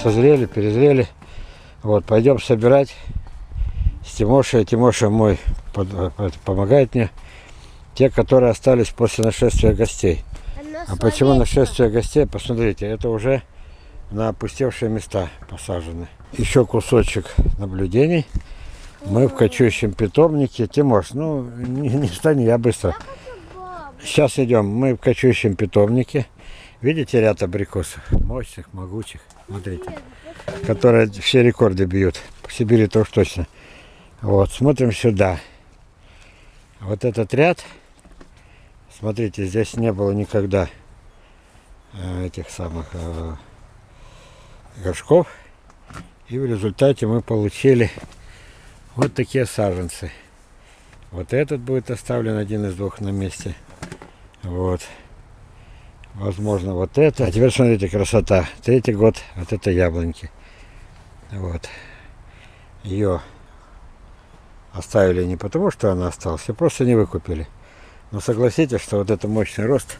созрели, перезрели. Вот, пойдем собирать с Тимошей. Тимоша мой помогает мне. Те, которые остались после нашествия гостей. А почему нашествие гостей? Посмотрите, это уже на опустевшие места посажены. Еще кусочек наблюдений. Мы в кочующем питомнике. Тимош, ну не встань, я быстро. Сейчас идем. Мы в кочующем питомнике. Видите ряд абрикосов? Мощных, могучих. Смотрите. Которые все рекорды бьют. По Сибири это уж точно. Вот, смотрим сюда. Вот этот ряд. Смотрите, здесь не было никогда этих самых горшков. И в результате мы получили вот такие саженцы. Вот этот будет оставлен один из двух на месте. Вот. Возможно, вот это. А теперь смотрите, красота. Третий год от этой яблоньки. Вот. Ее оставили не потому, что она осталась, ее просто не выкупили. Но согласитесь, что вот это мощный рост,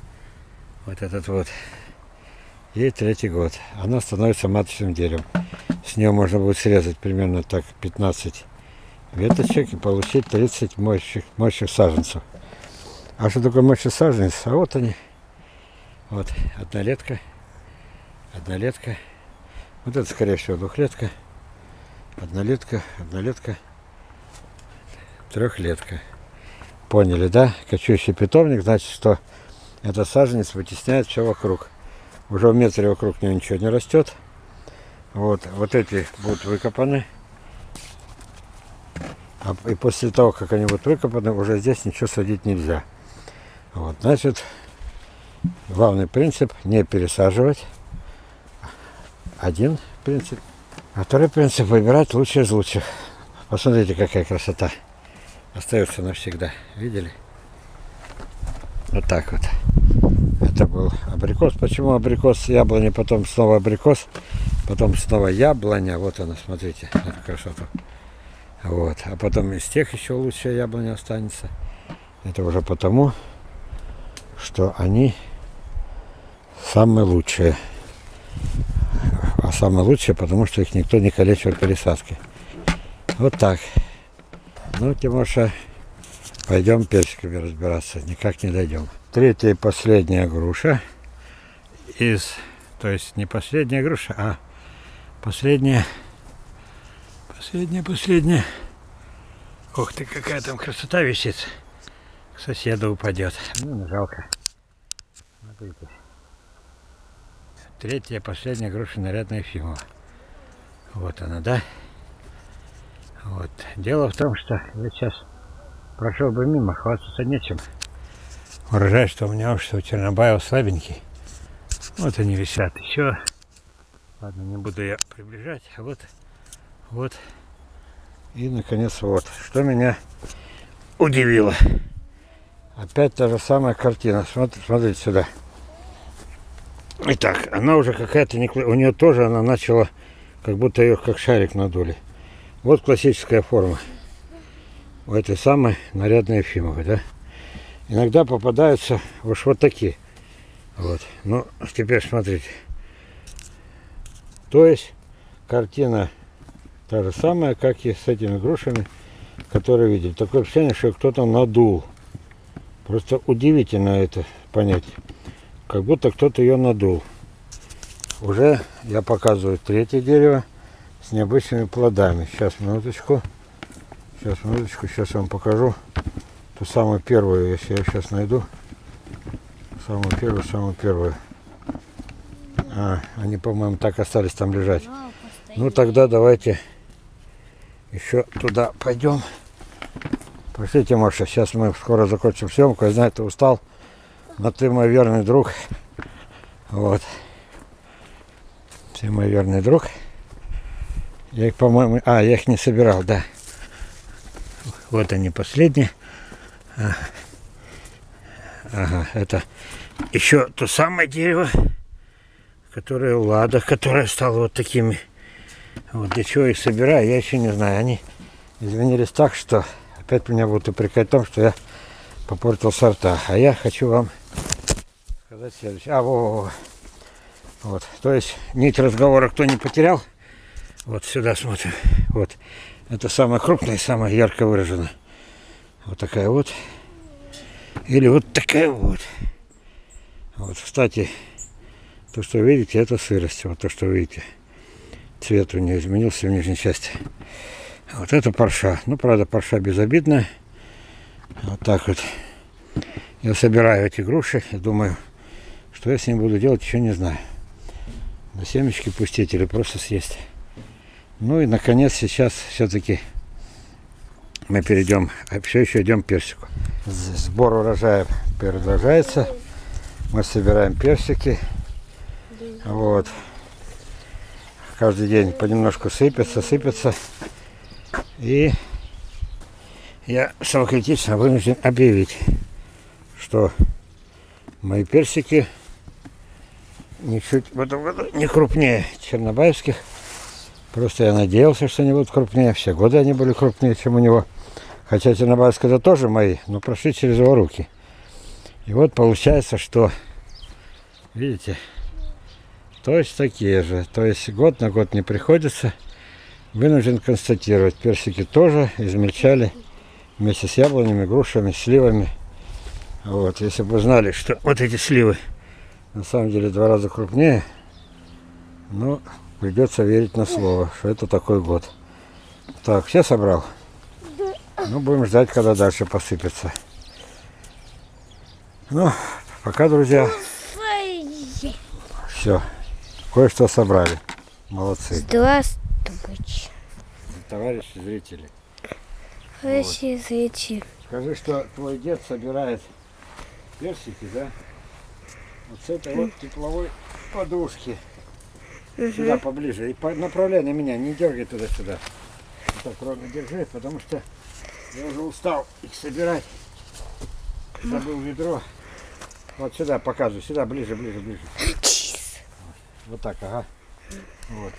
вот этот вот, ей третий год. Она становится маточным деревом. С нее можно будет срезать примерно так 15 веточек и получить 30 мощных саженцев. А что такое мощный саженец? А вот они. Вот однолетка, однолетка. Вот это, скорее всего, двухлетка. Однолетка, однолетка, трехлетка. Поняли, да? Кочующий питомник, значит, что этот саженец вытесняет все вокруг. Уже в метре вокруг него ничего не растет. Вот, вот эти будут выкопаны. И после того, как они будут выкопаны, уже здесь ничего садить нельзя. Вот, значит, главный принцип — не пересаживать. Один принцип. А второй принцип — выбирать лучшие из лучших. Посмотрите, какая красота. Остается навсегда. Видели? Вот так вот. Это был абрикос. Почему абрикос, яблоня, потом снова абрикос, потом снова яблоня. Вот она, смотрите, эту красоту. Вот. А потом из тех еще лучшая яблоня останется. Это уже потому, что они самые лучшие. А самые лучшие, потому что их никто не калечил пересадкой. Вот так. Ну, Тимоша, пойдем персиками разбираться. Никак не дойдем. Третья и последняя груша. То есть не последняя груша, а последняя. Последняя. Ух ты, какая там красота висит. К соседу упадет. Ну, жалко. Смотрите. Третья и последняя груша нарядная Ефимова. Вот она, да? Вот. Дело в том, что я сейчас прошел бы мимо, хвастаться нечем. Урожай, что у меня уж, что у Чернобаева, слабенький. Вот они висят еще. Ладно, не буду я приближать. Вот, вот. И, наконец, вот. Что меня удивило. Опять та же самая картина. Смотрите сюда. Итак, она уже какая-то... У нее тоже она начала, как будто ее как шарик надули. Вот классическая форма у этой самой нарядной Ефимовой, да? Иногда попадаются уж вот такие. Вот. Ну, теперь смотрите. То есть, картина та же самая, как и с этими грушами, которые видели. Такое впечатление, что кто-то надул. Просто удивительно это понять. Как будто кто-то ее надул. Уже я показываю третье дерево с необычными плодами. Сейчас, минуточку. Сейчас, минуточку. Сейчас я вам покажу ту самую первую, если я сейчас найду. Самую первую, самую первую. А, они, по-моему, так остались там лежать. Ну, тогда давайте еще туда пойдем. Пошли, Тимоша. Сейчас мы скоро закончим съемку. Я знаю, ты устал, но ты мой верный друг. Вот. Ты мой верный друг. Я их, по-моему... А, я их не собирал, да. Вот они последние. Ага, это еще то самое дерево, которое Лада, которое стало вот такими. Вот для чего их собираю, я еще не знаю. Они извинились так, что опять меня будут упрекать в том, что я попортил сорта. А я хочу вам сказать следующее. А, во-во-во. Вот, то есть нить разговора кто не потерял. Вот сюда смотрим. Вот. Это самое крупное, самое ярко выражено. Вот такая вот. Или вот такая вот. Вот, кстати, то, что видите, это сырость. Вот то, что видите. Цвет у нее изменился в нижней части. Вот это парша. Ну, правда, парша безобидная. Вот так вот. Я собираю эти груши и думаю, что я с ним буду делать, еще не знаю. На семечки пустить или просто съесть. Ну и, наконец, сейчас все-таки мы перейдем, все еще идем к персику. Сбор урожая продолжается. Мы собираем персики. Вот. Каждый день понемножку сыпется, сыпется. И я самокритично вынужден объявить, что мои персики ничуть в этом году не крупнее чернобаевских. Просто я надеялся, что они будут крупнее. Все годы они были крупнее, чем у него. Хотя чернобаевские это тоже мои, но прошли через его руки. И вот получается, что, видите, то есть такие же. То есть год на год не приходится. Вынужден констатировать, персики тоже измельчали вместе с яблонями, грушами, сливами. Вот, если бы знали, что вот эти сливы на самом деле 2 раза крупнее, но придется верить на слово, что это такой год. Так, все собрал? Ну, будем ждать, когда дальше посыпется. Ну, пока, друзья. Все, кое-что собрали. Молодцы. Здравствуйте. Товарищи зрители. Товарищи вот. Зрители. Скажи, что твой дед собирает персики, да? Вот с этой вот тепловой подушки. Сюда поближе. И направляй на меня, не дергай туда-сюда. Вот так ровно держи, потому что я уже устал их собирать. Забыл ведро. Вот сюда показываю, сюда, ближе, ближе, ближе. Вот так, ага. Вот.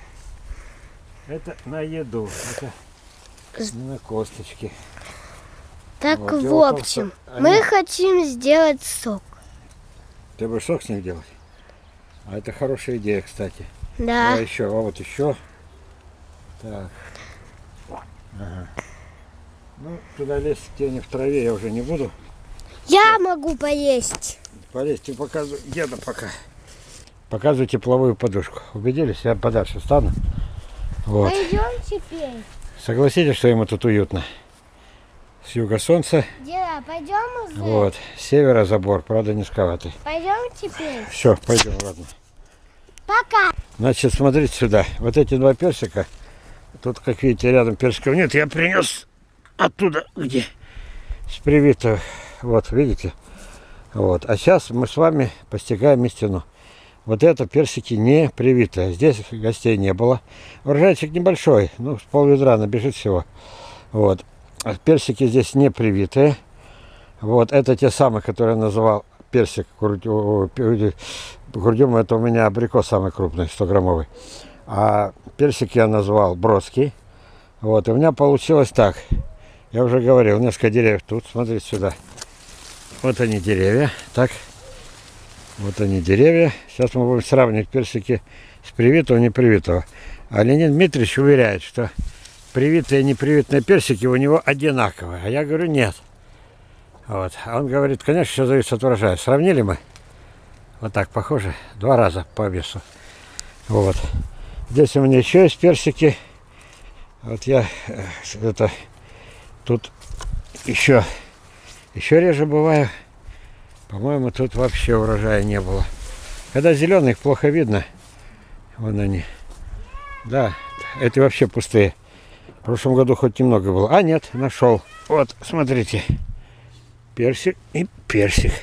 Это на еду. Это на косточки. Так вот, в общем, они... мы хотим сделать сок. Ты будешь сок с них делать? А это хорошая идея, кстати. Да. А еще, а вот еще. Так. Ага. Ну, туда лезть тебе не в траве, я уже не буду. Я вот. Могу полезть. Полезть, ты показывай деда пока. Показывай тепловую подушку. Убедились? Я подальше встану. Вот. Пойдем теперь. Согласитесь, что ему тут уютно. С юга солнце. Деда, пойдем уже. Вот. С севера забор, правда, низковатый. Пойдем теперь. Все, пойдем, ладно. Пока. Значит, смотрите сюда. Вот эти 2 персика. Тут, как видите, рядом персиков нет. Я принес оттуда, где с привитого. Вот, видите? Вот. А сейчас мы с вами постигаем истину. Вот это персики не привитые. Здесь гостей не было. Урожайчик небольшой. Ну, с пол-ведра набежит всего. Вот. Персики здесь не привитые. Вот, это те самые, которые я называл персик курдюм. Это у меня абрикос самый крупный, 100-граммовый. А персик я назвал Бродский. Вот, и у меня получилось так. Я уже говорил, несколько деревьев тут. Смотрите сюда. Вот они деревья. Так. Вот они деревья. Сейчас мы будем сравнивать персики с привитого и непривитого. А Ленин Дмитриевич уверяет, что привитые и непривитные персики у него одинаковые. А я говорю, нет. Вот. А он говорит, конечно, все зависит от урожая. Сравнили мы? Вот так, похоже. 2 раза по весу. Вот. Здесь у меня еще есть персики. Вот я это... Тут еще реже бываю. По-моему, тут вообще урожая не было. Когда зеленых, плохо видно. Вон они. Да, эти вообще пустые. В прошлом году хоть немного было. А нет, нашел. Вот, смотрите. Персик и персик.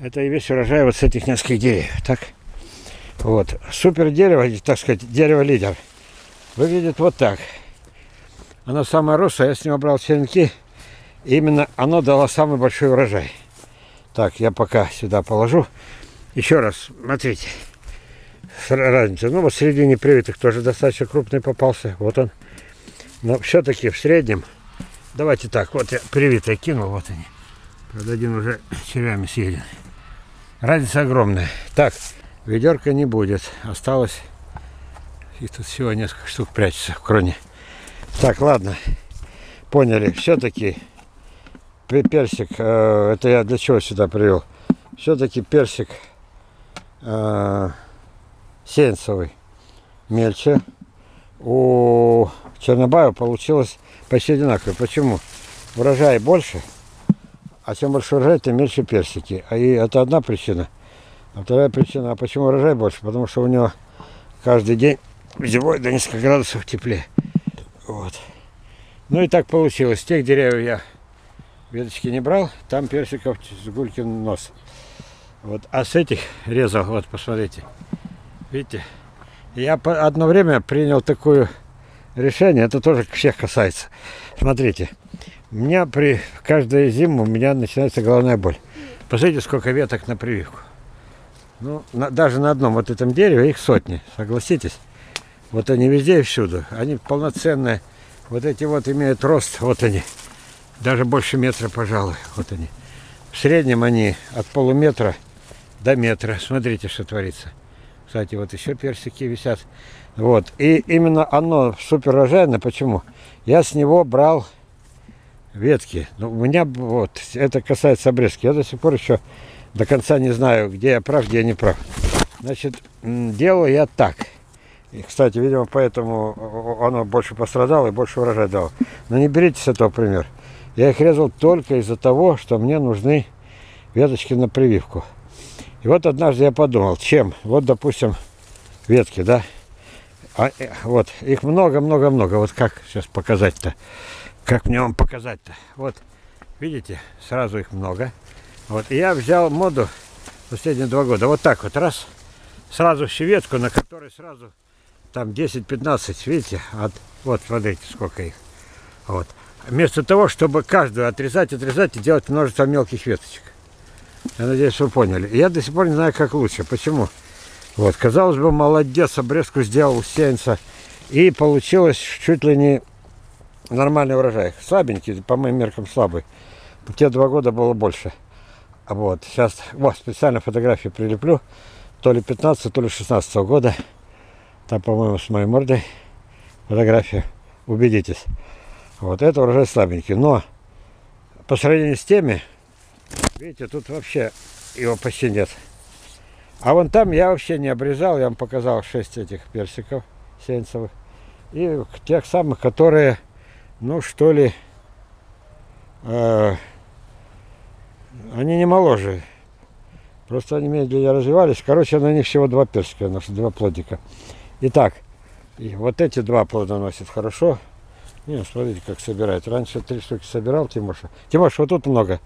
Это и весь урожай вот с этих нескольких деревьев. Так. Вот. Супер дерево, так сказать, дерево-лидер. Выглядит вот так. Оно самое рослое. Я с него брал черенки. Именно оно дало самый большой урожай. Так, я пока сюда положу. Еще раз, смотрите. Разница. Ну вот среди непривитых тоже достаточно крупный попался. Вот он. Но все-таки в среднем. Давайте так, вот я привитые кинул, вот они. Правда, один уже червями съеден. Разница огромная. Так, ведерка не будет. Осталось. И тут всего несколько штук прячется в кроне. Так, ладно. Поняли. Все-таки персик. Это я для чего сюда привел? Все-таки персик сеянцевый мельче. У Чернобаева получилось почти одинаково. Почему? Урожай больше, а чем больше урожай, тем меньше персики. И это одна причина. А вторая причина, а почему урожай больше? Потому что у него каждый день зимой до нескольких градусов теплее. Вот. Ну и так получилось. Тех деревьев я веточки не брал, там персиков с гулькин нос. Вот. А с этих резал, вот посмотрите. Видите? Я одно время принял такое решение, это тоже всех касается. Смотрите, у меня при каждой зиму у меня начинается головная боль. Посмотрите, сколько веток на прививку. Ну, даже на одном вот этом дереве их сотни, согласитесь. Вот они везде и всюду. Они полноценные. Вот эти вот имеют рост, вот они. Даже больше метра, пожалуй, вот они. В среднем они от полуметра до метра. Смотрите, что творится. Кстати, вот еще персики висят. Вот. И именно оно супер урожайное. Почему? Я с него брал ветки. Но у меня вот, это касается обрезки. Я до сих пор еще до конца не знаю, где я прав, где я не прав. Значит, делаю я так. И, кстати, видимо, поэтому оно больше пострадало и больше урожай дало. Но не берите с этого пример. Я их резал только из-за того, что мне нужны веточки на прививку. И вот однажды я подумал, чем? Вот, допустим, ветки, да? Вот, их много-много-много. Вот как сейчас показать-то? Как мне вам показать-то? Вот, видите, сразу их много. Вот, и я взял моду последние 2 года. Вот так вот, раз, сразу щеветку, на которой сразу там 10-15, видите? Вот, смотрите, сколько их. Вот. Вместо того, чтобы каждую отрезать и делать множество мелких веточек. Я надеюсь, вы поняли. Я до сих пор не знаю, как лучше. Почему? Вот, казалось бы, молодец, обрезку сделал, сеянца. И получилось чуть ли не нормальный урожай. Слабенький, по моим меркам слабый. Те 2 года было больше. Вот, сейчас, вот, специально фотографии прилеплю. То ли 15, то ли 16 года. Там, по-моему, с моей мордой фотография. Убедитесь. Вот, это урожай слабенький. Но по сравнению с теми, видите, тут вообще его почти нет. А вон там я вообще не обрезал. Я вам показал 6 этих персиков сеянцевых. И тех самых, которые, ну что ли, они не моложе. Просто они медленно развивались. Короче, на них всего 2 персика, 2 плодика. Итак, и вот эти 2 плода носят хорошо. Не, смотрите, как собирает. Раньше 3 штуки собирал Тимоша. Тимоша, вот тут много.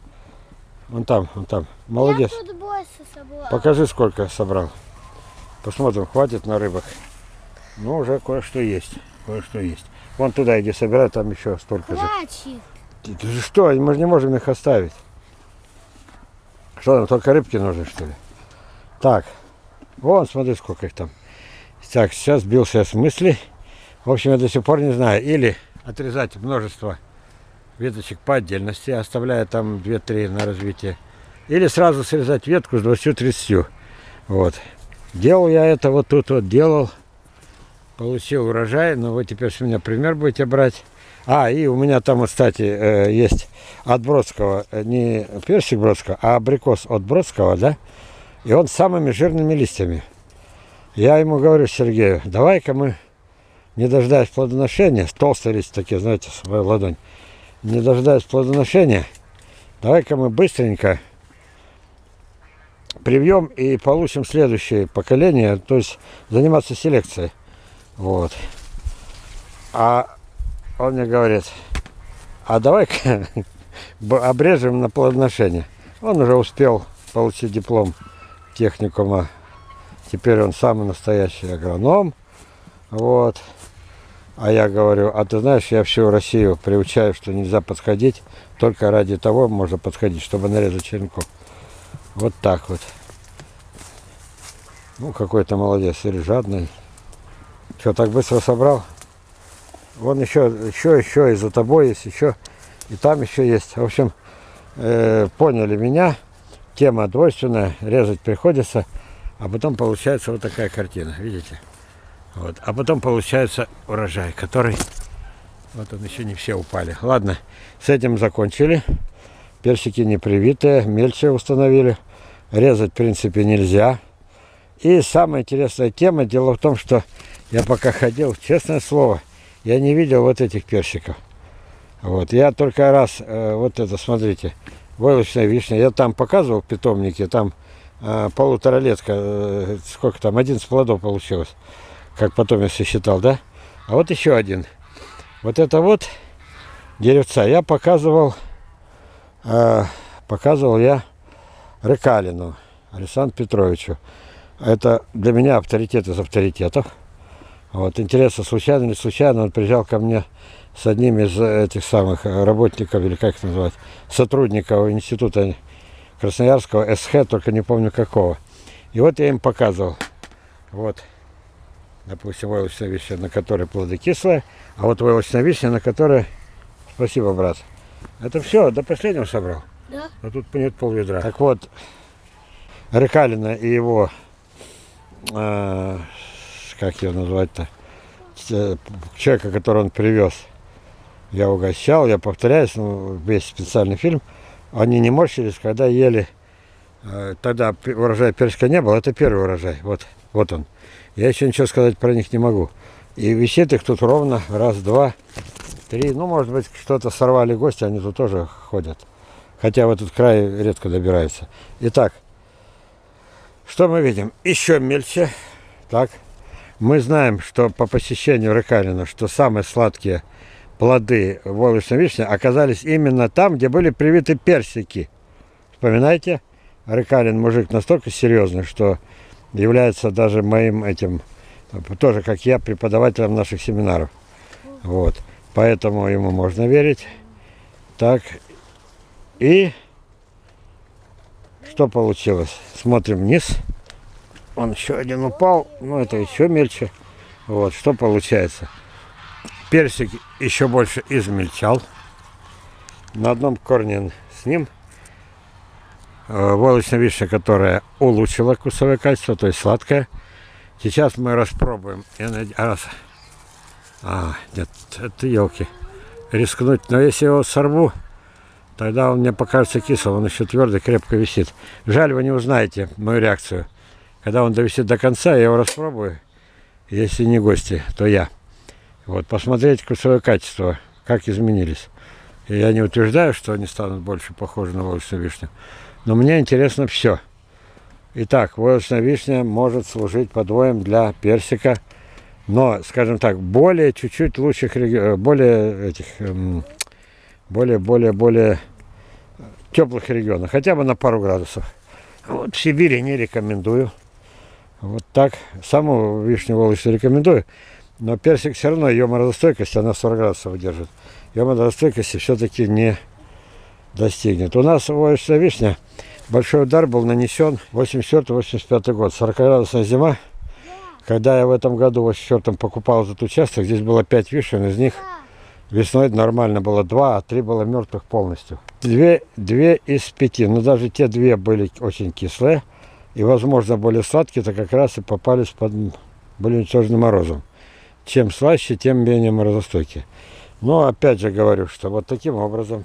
Вон там, вон там. Молодец. Я тут больше собрал. Покажи, сколько собрал. Посмотрим, хватит на рыбах. Ну, уже кое-что есть. Кое-что есть. Вон туда иди собирай, там еще столько же. Что, мы же не можем их оставить. Что там, только рыбки нужны, что ли? Так, вон, смотри, сколько их там. Так, сейчас сбился я с мысли. В общем, я до сих пор не знаю. Или отрезать множество веточек по отдельности, оставляя там 2-3 на развитие. Или сразу срезать ветку с 20-30. Вот. Делал я это вот тут вот делал. Получил урожай. Но вы теперь с меня пример будете брать. А, и у меня там, кстати, есть от Бродского, не персик Бродского, а абрикос от Бродского, да? И он с самыми жирными листьями. Я ему говорю, Сергею, давай-ка мы, не дожидаясь плодоношения, толстые листья такие, знаете, свою ладонь, не дожидаясь плодоношения, давай-ка мы быстренько привьем и получим следующее поколение, то есть заниматься селекцией. Вот. А он мне говорит, а давай-ка обрежем на плодоношение. Он уже успел получить диплом техникума. Теперь он самый настоящий агроном. Вот. А я говорю, а ты знаешь, я всю Россию приучаю, что нельзя подходить. Только ради того можно подходить, чтобы нарезать черенков. Вот так вот. Ну, какой-то молодец. Или жадный. Что, так быстро собрал? Вон еще, и за тобой есть еще. И там еще есть. В общем, поняли меня. Тема двойственная. Резать приходится. А потом получается вот такая картина, видите? Вот. А потом получается урожай, который... Вот он, еще не все упали. Ладно, с этим закончили. Персики непривитые, мельче установили. Резать, в принципе, нельзя. И самая интересная тема, дело в том, что я пока ходил, честное слово, я не видел вот этих персиков. Вот, я только раз, вот это, смотрите, войлочная вишня, я там показывал в питомнике, там полуторалетка, сколько там, 11 плодов получилось, как потом я сосчитал, да? А вот еще один. Вот это вот деревца я показывал, показывал я Рыкалину Александру Петровичу. Это для меня авторитет из авторитетов. Вот, интересно, случайно или случайно он приезжал ко мне с одним из этих самых работников, или как их называть, сотрудников института Красноярского, СХ, только не помню какого. И вот я им показывал. Вот, допустим, войлочная вишня, на которой плоды кислые, а вот войлочная вишня, на которой... Спасибо, брат. Это все, до последнего собрал? Да. А тут нет пол-ведра. Так вот, Рыкалина и его... как его назвать-то, человека, которого он привез, я угощал, я повторяюсь, ну, весь специальный фильм, они не морщились, когда ели, тогда урожая персика не было, это первый урожай, вот, вот он. Я еще ничего сказать про них не могу. И висит их тут ровно, раз, два, три, ну, может быть, что-то сорвали гости, они тут тоже ходят, хотя в этот край редко добираются. Итак, что мы видим? Еще мельче, так. Мы знаем, что по посещению Рыкалина, что самые сладкие плоды войлочной вишни оказались именно там, где были привиты персики. Вспоминайте, Рыкалин мужик настолько серьезный, что является даже моим этим, тоже как я, преподавателем наших семинаров. Вот. Поэтому ему можно верить. Так. И что получилось? Смотрим вниз. Он еще один упал, но это еще мельче. Вот, что получается. Персик еще больше измельчал. На одном корне с ним. Войлочная вишня, которая улучшила вкусовое качество, то есть сладкая. Сейчас мы распробуем. Я раз. А, нет, это елки. Рискнуть, но если я его сорву, тогда он мне покажется кислым. Он еще твердый, крепко висит. Жаль, вы не узнаете мою реакцию. Когда он довисит до конца, я его распробую. Если не гости, то я. Вот, посмотреть вкусовое качество, как изменились. И я не утверждаю, что они станут больше похожи на войлочную вишню. Но мне интересно все. Итак, войлочная вишня может служить подвоем для персика. Но, скажем так, более чуть-чуть лучших, более этих, более теплых регионов. Хотя бы на пару градусов. Вот в Сибири не рекомендую. Вот так. Саму вишню войлочную рекомендую. Но персик все равно, ее морозостойкость, она 40 градусов держит. Ее морозостойкости все-таки не достигнет. У нас войлочная вишня, большой удар был нанесен 84-85 год. 40-градусная зима. Когда я в этом году, в 84-м, покупал этот участок, здесь было 5 вишен, из них весной нормально было 2, а 3 было мертвых полностью. 2 из 5, но даже те 2 были очень кислые. И, возможно, более сладкие-то как раз и попались под... были уничтожены морозом. Чем слаще, тем менее морозостойкие. Но, опять же говорю, что вот таким образом,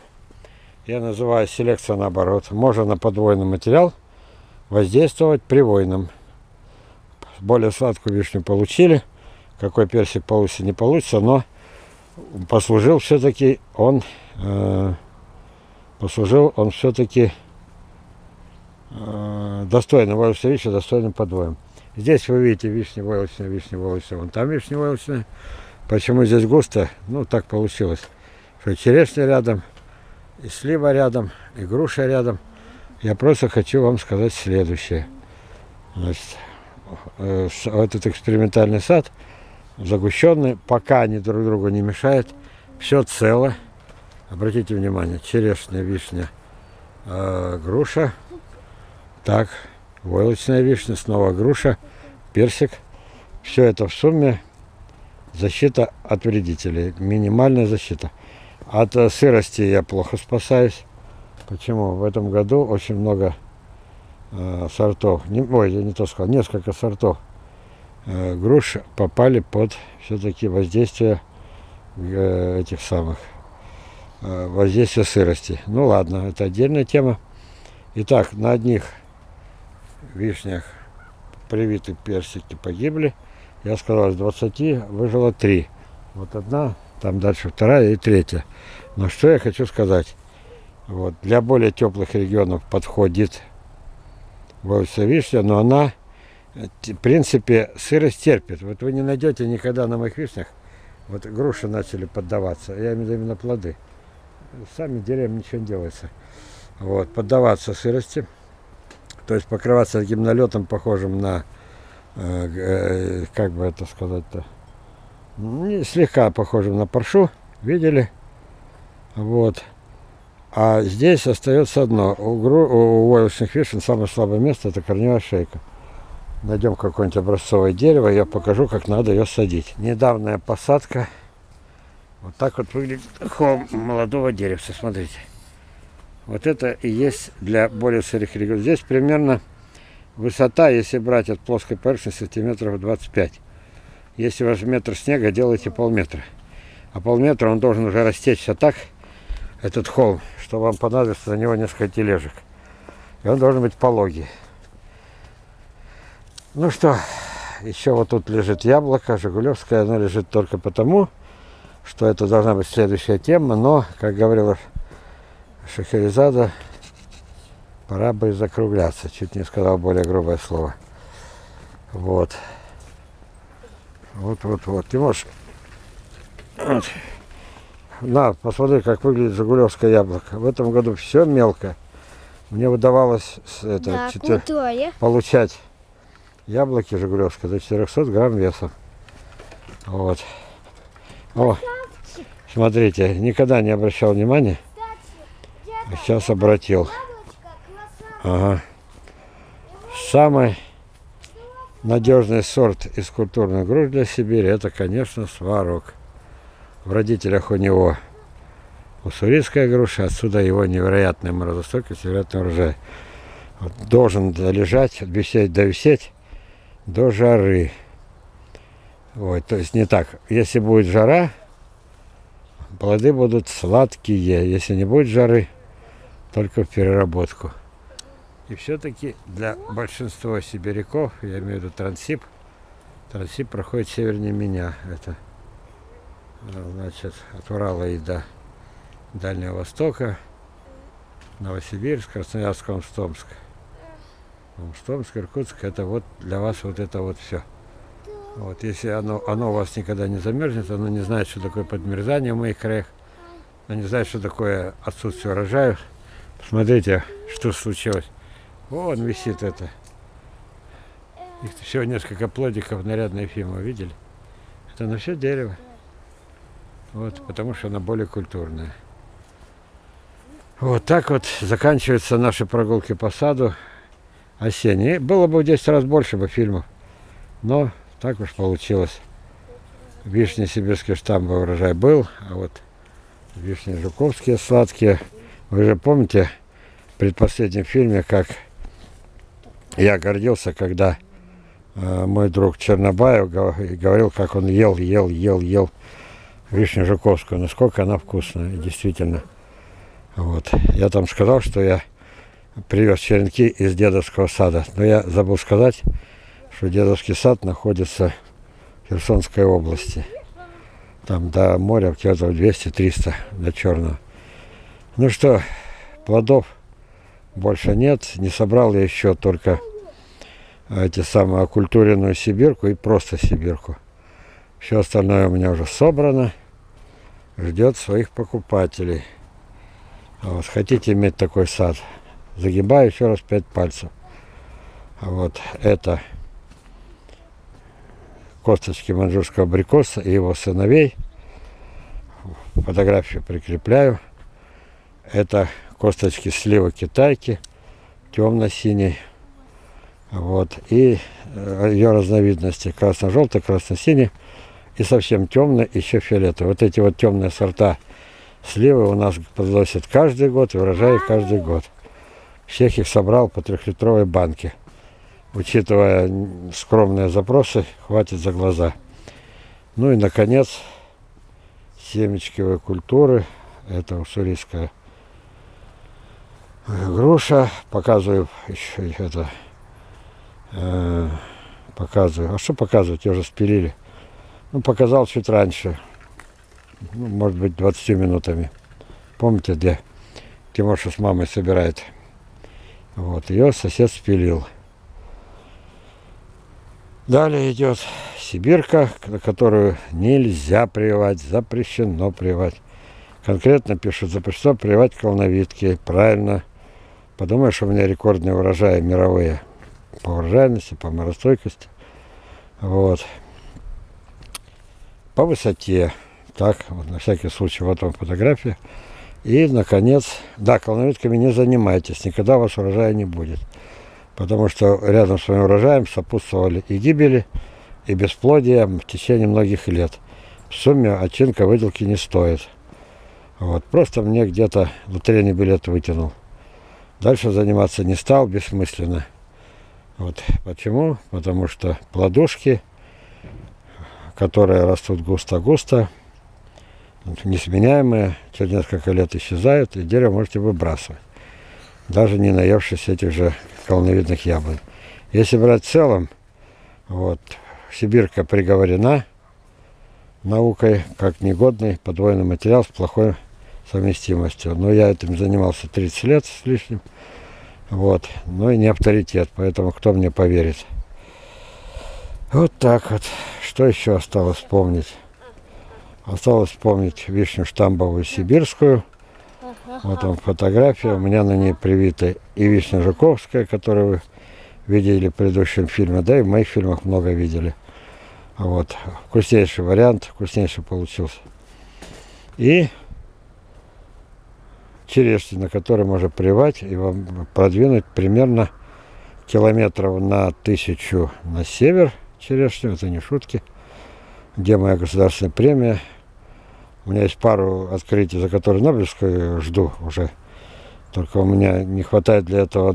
я называю селекция наоборот, можно на подвойный материал воздействовать привойным. Более сладкую вишню получили. Какой персик получится, не получится, но послужил все-таки он... Послужил он все-таки... достойно войлочной вишни, достойным подвоем. Здесь вы видите вишня войлочная, вон там вишня войлочная. Почему здесь густо? Ну, так получилось, что черешня рядом, и слива рядом, и груша рядом. Я просто хочу вам сказать следующее. Значит, этот экспериментальный сад, загущенный, пока они друг другу не мешают, все цело. Обратите внимание, черешня, вишня, груша. Так, войлочная вишня, снова груша, персик. Все это в сумме защита от вредителей, минимальная защита. От сырости я плохо спасаюсь. Почему? В этом году очень много сортов, несколько сортов груш попали под все-таки воздействие этих самых, воздействие сырости. Ну ладно, это отдельная тема. Итак, на одних вишнях привиты персики погибли. Я сказал, из 20 выжило 3. Вот одна, там дальше вторая и третья. Но что я хочу сказать. Вот, для более теплых регионов подходит волосевая вишня, но она, в принципе, сырость терпит. Вот вы не найдете никогда на моих вишнях, вот груши начали поддаваться, я имею в виду именно плоды. Сами деревьям ничего не делается. Вот, поддаваться сырости, то есть покрываться гимнолетом, похожим на, как бы это сказать-то, слегка похожим на паршу, видели? Вот. А здесь остается одно. У войлочных вишен самое слабое место – это корневая шейка. Найдем какое-нибудь образцовое дерево, я покажу, как надо ее садить. Недавняя посадка. Вот так вот выглядит холм молодого деревца. Смотрите. Вот это и есть для более сырых регионов. Здесь примерно высота, если брать от плоской поверхности, сантиметров 25. Если у вас метр снега, делайте полметра. А полметра он должен уже растечься так, этот холм, что вам понадобится на него несколько тележек. И он должен быть пологий. Ну что, еще вот тут лежит яблоко, Жигулевское, оно лежит только потому, что это должна быть следующая тема, но, как говорила Шахерезада, пора бы закругляться. Чуть не сказал более грубое слово. Вот. Вот. Тимоша. Вот. На, посмотри, как выглядит жигулевское яблоко. В этом году все мелко. Мне выдавалось получать яблоки жигулевское до 400 грамм весом. Вот. О, смотрите, никогда не обращал внимания. Сейчас обратил. Ага. Самый надежный сорт из культурных груш для Сибири, это, конечно, Сварог. В родителях у него уссурийская груша, отсюда его невероятная морозостойкость, невероятный урожай. Вот, должен лежать, довисеть до жары. Вот, то есть не так. Если будет жара, плоды будут сладкие. Если не будет жары, только в переработку. И все-таки для большинства сибиряков, я имею в виду Трансиб, Трансиб проходит севернее меня. Это, значит, от Урала и до Дальнего Востока, Новосибирск, Красноярск, Омск-Томск. Омск-Томск, Иркутск, это вот для вас вот это вот все. Вот, если оно у вас никогда не замерзнет, оно не знает, что такое подмерзание в моих краях, оно не знает, что такое отсутствие урожая. Посмотрите, что случилось. Вон висит это. Их всего несколько плодиков нарядной фимы, видели? Это на все дерево. Вот, потому что она более культурная. Вот так вот заканчиваются наши прогулки по саду осенние. Было бы в 10 раз больше бы фильмов, но так уж получилось. Вишни сибирский штамбовый урожай был, а вот вишни жуковские сладкие. Вы же помните в предпоследнем фильме, как я гордился, когда мой друг Чернобаев говорил, как он ел вишню жуковскую, насколько она вкусная, действительно. Вот. Я там сказал, что я привез черенки из дедовского сада. Но я забыл сказать, что дедовский сад находится в Херсонской области. Там до моря, километров 200-300, до Черного. Ну что, плодов больше нет. Не собрал я еще только эти самые окультуренную сибирку и просто сибирку. Все остальное у меня уже собрано, ждет своих покупателей. Вот, хотите иметь такой сад? Загибаю еще раз 5 пальцев. Вот это косточки манджурского абрикоса и его сыновей. Фотографию прикрепляю. Это косточки сливы китайки, темно-синий. Вот, и ее разновидности красно-желтый, красно-синий. И совсем темный, еще фиолетовый. Вот эти вот темные сорта сливы у нас подносят каждый год, урожай каждый год. Всех их собрал по 3-литровой банке. Учитывая скромные запросы, хватит за глаза. Ну и, наконец, семечковые культуры. Это уссурийская груша. Показываю еще это. Показываю. А что показывать? Ее уже спилили. Ну, показал чуть раньше. Ну, может быть, 20 минутами. Помните, где Тимоша с мамой собирает? Вот, ее сосед спилил. Далее идет Сибирка, которую нельзя прививать, запрещено прививать. Конкретно пишут, запрещено прививать колоновидки. Правильно. Подумаешь, у меня рекордные урожаи мировые. По урожайности, по моростойкости. Вот. По высоте. Так, вот, на всякий случай, вот вам фотография. И, наконец, да, колоновидками не занимайтесь. Никогда у вас урожая не будет. Потому что рядом с моим урожаем сопутствовали и гибели, и бесплодие в течение многих лет. В сумме отчинка выделки не стоит. Вот. Просто мне где-то лотерейный билет вытянул. Дальше заниматься не стал, бессмысленно. Вот. Почему? Потому что плодушки, которые растут густо-густо, несменяемые, через несколько лет исчезают, и дерево можете выбрасывать. Даже не наевшись этих же колоновидных яблонь. Если брать в целом, вот, Сибирка приговорена наукой как негодный подвойный материал с плохой совместимостью. Но я этим занимался 30 лет с лишним. Вот. Но и не авторитет, поэтому кто мне поверит. Вот так вот. Что еще осталось вспомнить? Осталось вспомнить вишню штамбовую сибирскую. Вот там фотография, у меня на ней привита и вишня жуковская, которую вы видели в предыдущем фильме, да и в моих фильмах много видели. Вот, вкуснейший вариант, вкуснейший получился. И черешня, на которой можно прививать и вам продвинуть примерно километров на 1000 на север черешню, это не шутки, где моя государственная премия. У меня есть пару открытий, за которые Нобелевскую жду уже. Только у меня не хватает для этого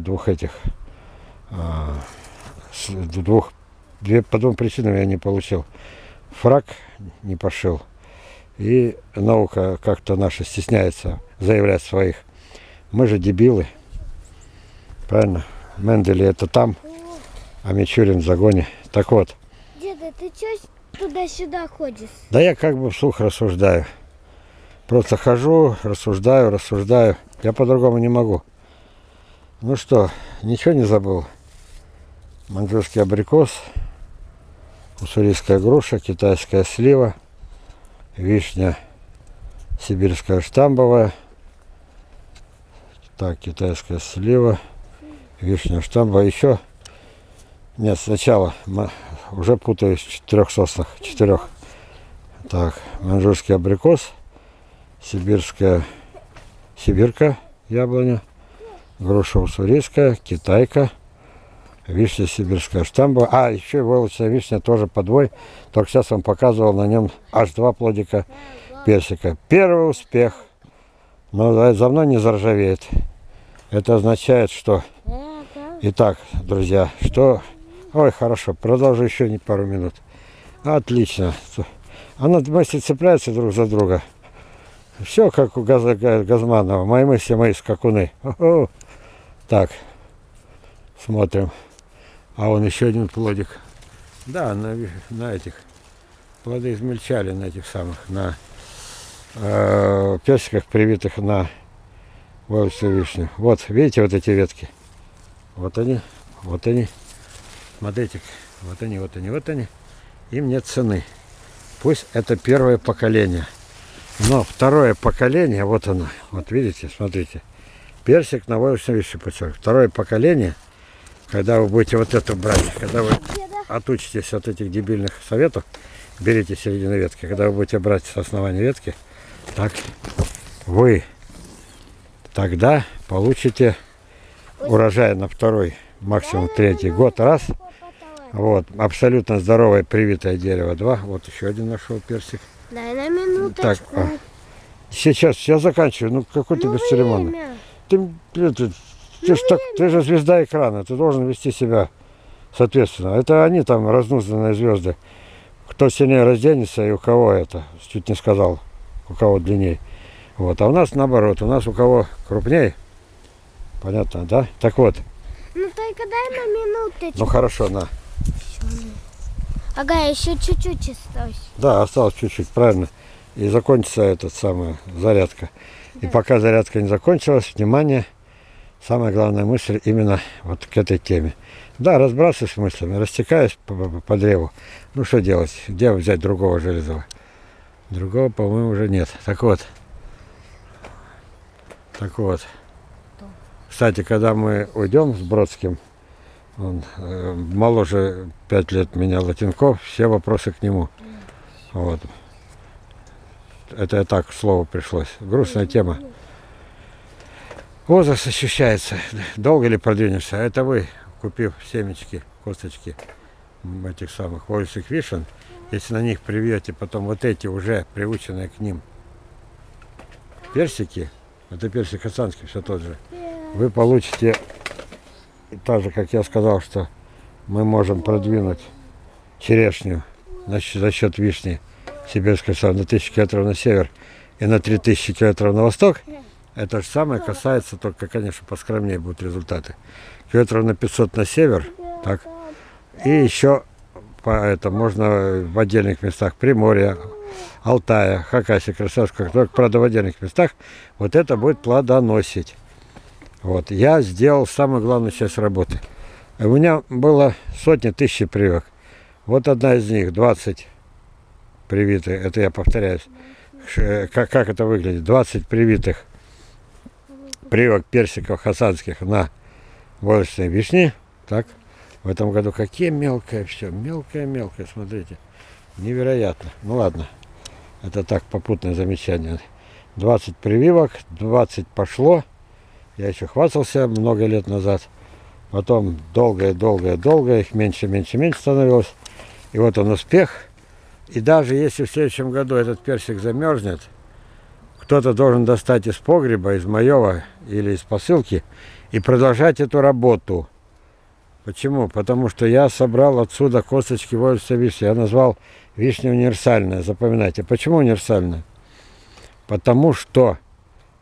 по двум причинам я не получил. Фрак не пошил. И наука как-то наша стесняется заявлять своих. Мы же дебилы. Правильно? Мендели это там, а Мичурин в загоне. Так вот. Деда, ты чё туда-сюда ходишь? Да я как бы вслух рассуждаю. Просто хожу, рассуждаю. Я по-другому не могу. Ну что, ничего не забыл? Манджурский абрикос, уссурийская груша, китайская слива, вишня сибирская штамбовая. Так, китайская слива, вишня штамбовая. Еще... Нет, сначала. Уже путаюсь в 4 соснах. Так, манджурский абрикос. Сибирка, яблоня, груша уссурийская, китайка, вишня сибирская штамба. А, еще и войлочная вишня тоже подвой. Только сейчас вам показывал, на нем аж 2 плодика персика. Первый успех. Но за мной не заржавеет. Это означает, что... Итак, друзья, что... Ой, хорошо, продолжу еще не пару минут. Отлично. Она, мысли цепляются друг за друга. Все как у Газманова. Мои мысли, мои скакуны. О-о-о. Так, смотрим. А вон еще один плодик. Да, на этих. Плоды измельчали на этих самых. На персиках, привитых на войлочную вишню. Вот, видите вот эти ветки? Вот они, вот они. Смотрите, вот они. Им нет цены. Пусть это первое поколение. Но второе поколение, вот оно, вот видите, смотрите. Персик на войлочной вишне, подчеркиваю. Второе поколение, когда вы будете вот это брать, когда вы отучитесь от этих дебильных советов, берите середину ветки, когда вы будете брать с основания ветки, так, вы тогда получите урожай на второй, максимум третий год, раз. Вот, абсолютно здоровое привитое дерево, 2. Вот еще один нашел персик. Дай на минуточку. Так, сейчас я заканчиваю, ну какой-то бесцеремонный. Ты ты же звезда экрана, ты должен вести себя соответственно. Это они там, разнузданные звезды. Кто сильнее разденется и у кого это, чуть не сказал, у кого длиннее. Вот. А у нас наоборот, у нас у кого крупнее. Понятно, да? Так вот. Ну только дай на минуточку. Ну хорошо, на. Ага, еще чуть-чуть осталось. Да, осталось чуть-чуть, правильно. И закончится этот самый зарядка. Да. И пока зарядка не закончилась, внимание, самая главная мысль именно вот к этой теме. Да, разбрасываюсь мыслями, растекаюсь по древу. Ну что делать? Где взять другого железного? Другого, по-моему, уже нет. Так вот. Так вот. Кстати, когда мы уйдем с Бродским, он моложе 5 лет меня Латинков, все вопросы к нему. Вот. Это я так, к слову, пришлось. Грустная тема. Возраст ощущается. Долго ли продвинешься? Это вы, купив семечки, косточки этих самых волосых вишен, если на них привьете потом вот эти уже приученные к ним персики, это персик хасанский, все тот же, вы получите, так же, как я сказал, что мы можем продвинуть черешню за счет вишни сибирской на 1000 километров на север и на 3000 километров на восток. Это же самое касается, только, конечно, поскромнее будут результаты. Километров на 500 на север, так, и еще можно в отдельных местах Приморья, Алтая, Хакасия, Красноярска, только, правда, в отдельных местах, вот это будет плодоносить. Вот, я сделал самую главную часть работы. У меня было сотни тысяч прививок. Вот одна из них, 20 привитых, это я повторяюсь, как это выглядит, 20 привитых прививок персиков хасанских на волосные вишни, так, в этом году какие мелкое все, мелкое, смотрите, невероятно. Ну ладно, это так, попутное замечание. 20 прививок, 20 пошло. Я еще хвастался много лет назад. Потом долго, их меньше становилось. И вот он успех. И даже если в следующем году этот персик замерзнет, кто-то должен достать из погреба, из моего или из посылки и продолжать эту работу. Почему? Потому что я собрал отсюда косточки волосяной вишни. Я назвал вишня универсальная. Запоминайте. Почему универсальная? Потому что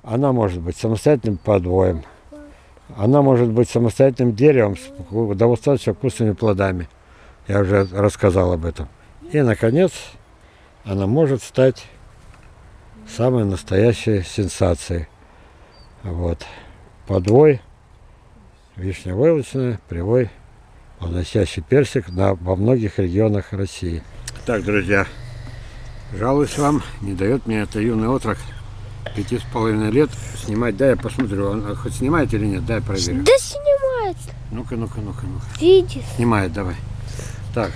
она может быть самостоятельным подвоем. Она может быть самостоятельным деревом с достаточно вкусными плодами. Я уже рассказал об этом. И, наконец, она может стать самой настоящей сенсацией. Вот. Подвой, вишня войлочная, привой, плодоносящий персик во многих регионах России. Так, друзья, жалуюсь вам, не дает мне это юный отрок 5,5 лет снимать. Да, я посмотрю, он хоть снимает или нет, да, я проверю. Да снимает. Ну-ка. Видишь? Снимает, давай. Так.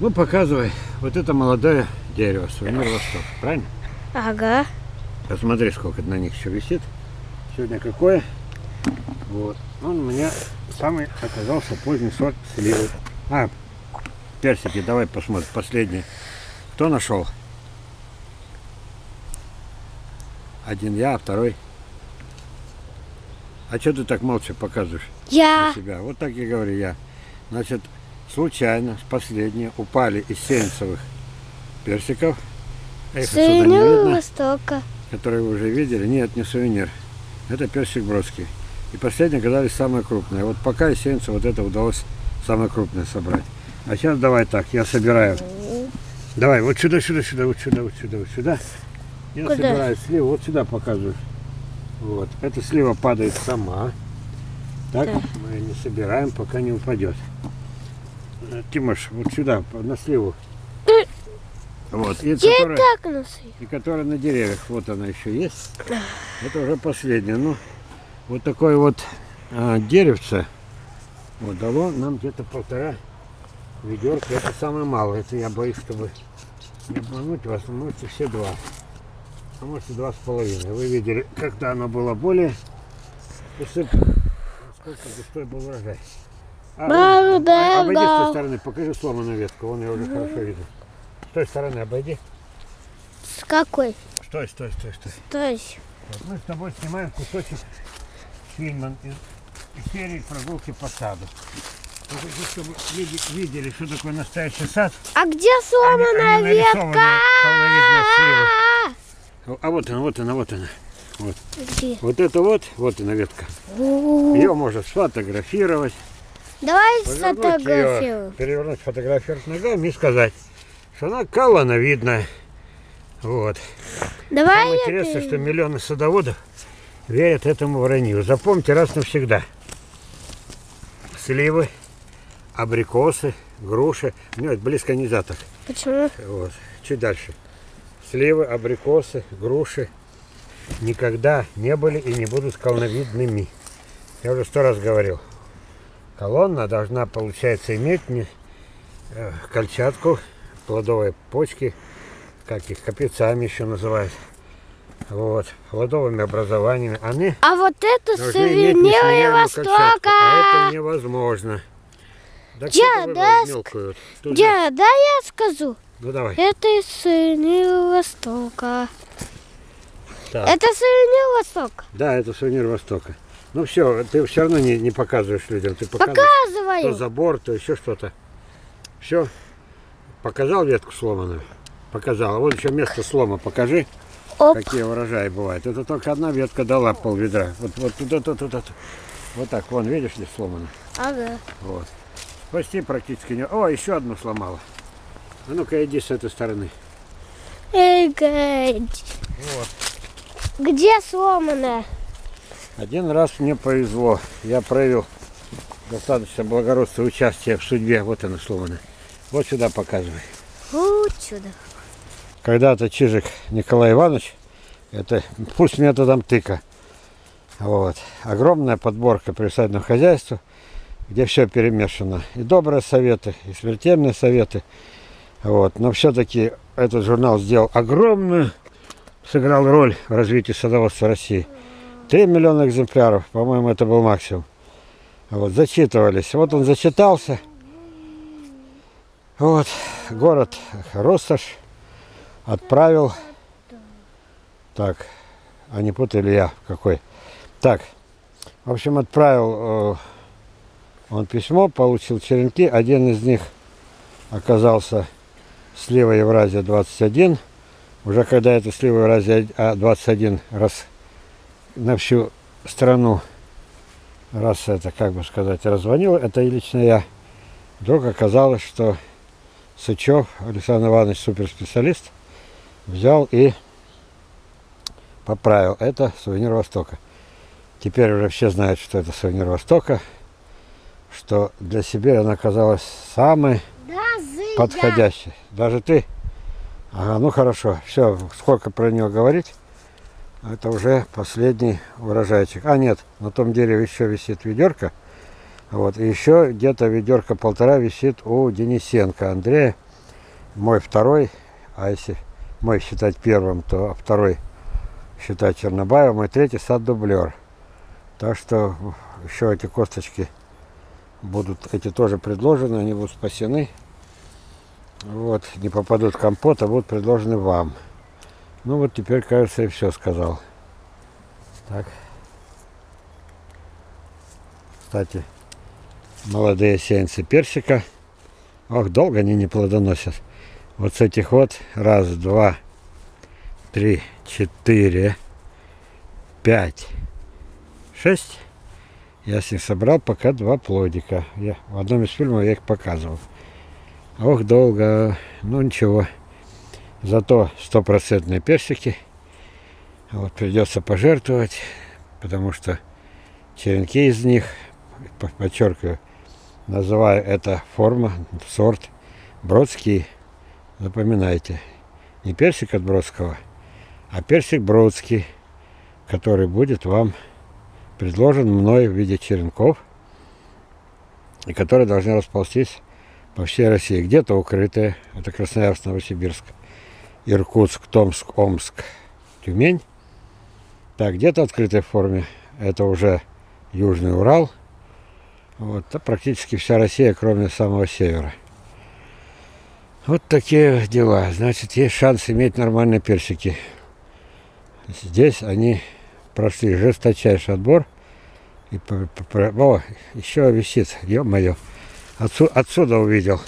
Ну, показывай. Вот это молодое дерево, Сувенир-Восток, правильно? Ага. Посмотри, сколько на них еще висит. Сегодня какое? Вот. Он у меня самый оказался поздний сорт сливы. А, персики, давай посмотрим, последний. Кто нашел? Один я, а второй. А что ты так молча показываешь? Я. Себя? Вот так и говорю я. Значит, случайно последние упали из сеянцевых персиков. Сувенир-Востока. Которые вы уже видели. Нет, не сувенир. Это персик Бродский. И последние оказались самые крупные. Вот пока из сеянцев вот это удалось самое крупное собрать. А сейчас давай так, я собираю. Давай, вот сюда. Я собираю сливу, вот сюда показываю. Вот. Эта слива падает сама. Так, да. Мы ее не собираем, пока не упадет. Тимош, вот сюда, на сливу. Вот. И которая на деревьях. Вот она еще есть. Это уже последняя. Ну, вот такое вот деревце вот дало нам где-то 1,5 ведерка. Это самое малое. Это я боюсь, чтобы не обмануть вас, но можете все 2. А можете 2,5. Вы видели, когда оно было более усыпано, насколько густой был урожай. Обойди с той стороны, покажи сломанную ветку, вон я уже хорошо вижу. С той стороны обойди. С какой? Стой. Вот мы с тобой снимаем кусочек фильмом из серии «Прогулки по саду». Чтобы видели, что такое настоящий сад. А где сломанная ветка? А вот она, вот она, вот она. Вот, вот это вот она ветка. Ее можно сфотографировать. Давай сфотографируем. Перевернуть, фотографировать ногами и сказать, что она калана видна. Вот. Давай. Самое интересное, что миллионы садоводов верят этому вранью. Запомните раз навсегда. Сливы, абрикосы, груши. Нет, близко нельзя так. Почему? Вот. Чуть дальше. Сливы, абрикосы, груши никогда не были и не будут колоновидными. Я уже 100 раз говорил. Колонна должна, получается, иметь кольчатку, плодовые почки, как их капицами еще называют, вот, плодовыми образованиями. Они а вот это Сувенир-Восток! А это невозможно. Да, да я скажу. Ну давай. Это из Сувенир-Востока. Это Сувенир-Восток. Да, это Сувенир-Востока. Ну все, ты все равно не показываешь людям. Ты показываешь то забор, то еще что-то. Все. Показал ветку сломанную? Показал. А вот еще место слома покажи. Оп. Какие урожаи бывают. Это только одна ветка дала пол ведра. Вот туда. Вот так, вон, видишь ли, сломано? Ага. Вот. Почти практически не... О, еще одну сломала. А ну-ка, иди с этой стороны. Вот. Где сломанная? Один раз мне повезло. Я проявил достаточно благородство и участие в судьбе. Вот она сломана. Вот сюда показывай. Вот сюда. Когда-то Чижик Николай Иванович, это пусть методом тыка, вот, огромная подборка приусадебного хозяйства, где все перемешано. И добрые советы, и смертельные советы. Вот. Но все-таки этот журнал сделал огромную, сыграл роль в развитии садоводства России. 3 миллиона экземпляров, по-моему, это был максимум. Вот, зачитывались. Вот он зачитался. Вот, город Россошь отправил. Так, а не путали я какой. Так, в общем, отправил он письмо, получил черенки. Один из них оказался слива Евразия 21. Уже когда эта слива Евразия 21 раз на всю страну, раз это, как бы сказать, раззвонил, это и лично я, вдруг оказалось, что Сычев Александр Иванович, суперспециалист, взял и поправил. Это Сувенир Востока. Теперь уже все знают, что это Сувенир Востока, что для Сибири она оказалась самой подходящей. Даже ты? Ага, ну хорошо. Все, сколько про нее говорить? Это уже последний урожайчик. А нет, на том дереве еще висит ведерко. Вот, и еще где-то ведерко 1,5 висит у Денисенко Андрея. Мой второй, а если мой считать первым, то второй считать Чернобаева, мой третий сад-дублер. Так что еще эти косточки будут, эти тоже предложены, они будут спасены. Вот, не попадут в компот, а будут предложены вам. Ну вот теперь, кажется, и все сказал. Так. Кстати, молодые сеянцы персика. Ох, долго они не плодоносят. Вот с этих вот. Раз, два, три, четыре, пять, шесть. Я с них собрал пока 2 плодика. В одном из фильмов я их показывал. Ох, долго. Ну ничего. Зато 100% персики. Вот, придется пожертвовать, потому что черенки из них, подчеркиваю, называю это форма, сорт Бродский. Запоминайте, не персик от Бродского, а персик Бродский, который будет вам предложен мной в виде черенков, и которые должны расползтись по всей России. Где-то укрытые, это Красноярск, Новосибирск, Иркутск, Томск, Омск, Тюмень. Так, где-то в открытой форме. Это уже Южный Урал. Вот, а практически вся Россия, кроме самого севера. Вот такие дела. Значит, есть шанс иметь нормальные персики. Здесь они прошли жесточайший отбор. И, о, еще висит, ё-моё, отсюда увидел.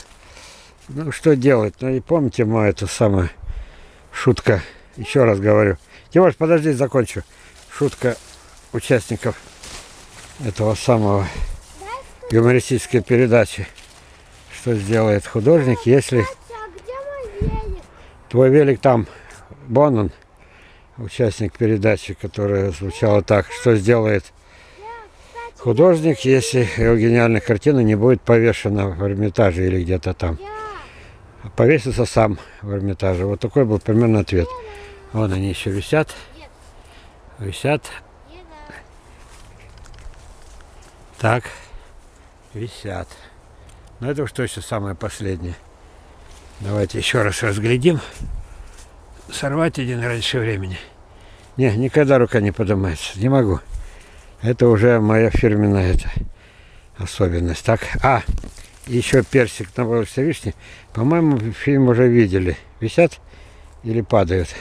Ну, что делать? Ну, и помните мою эту самую шутку, еще раз говорю. Тимош, подожди, закончу. Шутка участников этого самого юмористической передачи. Что сделает художник, если... Твой велик там, вон он, участник передачи, которая звучала так. Что сделает художник, если его гениальная картина не будет повешена в Эрмитаже или где-то там? Повесился сам в Эрмитаже. Вот такой был примерно ответ. Вон они еще висят. Висят. Так. Висят. Но это уж точно самое последнее. Давайте еще раз разглядим. Сорвать один раньше времени. Не, никогда рука не поднимается. Не могу. Это уже моя фирменная особенность. Так, а, еще персик на волосе вишни. По-моему, фильм уже видели. Висят или падают?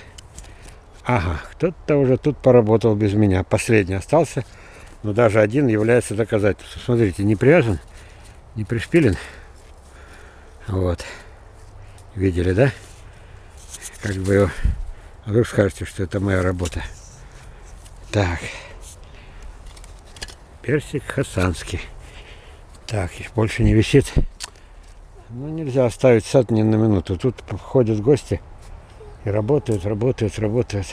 Ага, кто-то уже тут поработал без меня. Последний остался, но даже один является доказательством. Смотрите, не привязан, не пришпилен. Вот. Видели, да? Как бы его... А вы скажете, что это моя работа. Так. Персик Хасанский. Так, их больше не висит. Ну, нельзя оставить сад ни на минуту. Тут ходят гости и работают, работают, работают.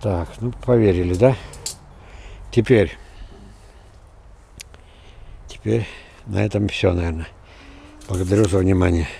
Так, ну, поверили, да? Теперь. Теперь на этом все, наверное. Благодарю за внимание.